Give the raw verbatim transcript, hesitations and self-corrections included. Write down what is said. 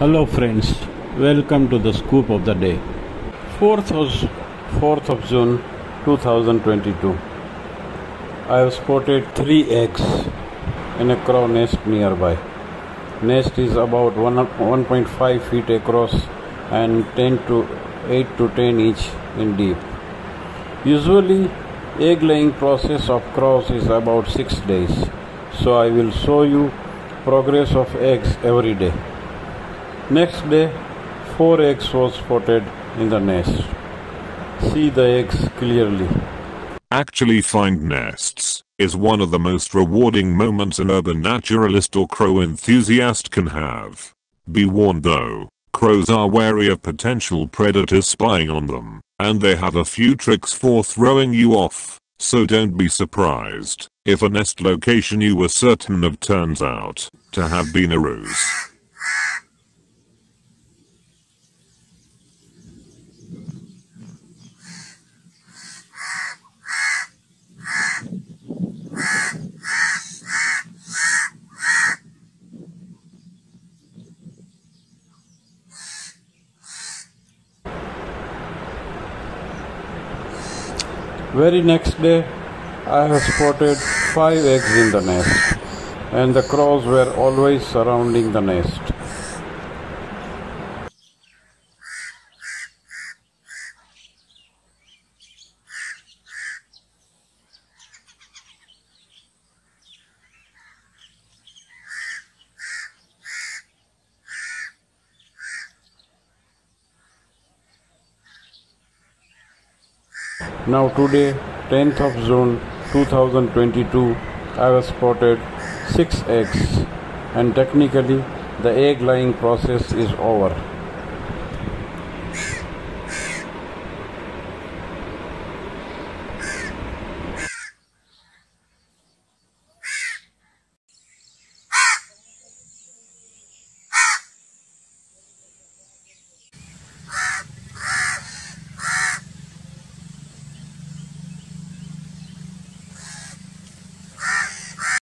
Hello friends, welcome to the Scoop of the Day. fourth of June two thousand twenty-two. I have spotted three eggs in a crow nest nearby. Nest is about one point five feet across and ten to eight to ten each in deep. Usually egg laying process of crows is about six days. So I will show you progress of eggs every day. Next day, four eggs were spotted in the nest. See the eggs clearly. Actually find nests is one of the most rewarding moments an urban naturalist or crow enthusiast can have. Be warned though, crows are wary of potential predators spying on them, and they have a few tricks for throwing you off, so don't be surprised if a nest location you were certain of turns out to have been a ruse. Very next day, I have spotted five eggs in the nest, and the crows were always surrounding the nest. Now today, tenth of June two thousand twenty-two, I have spotted six eggs, and technically the egg laying process is over.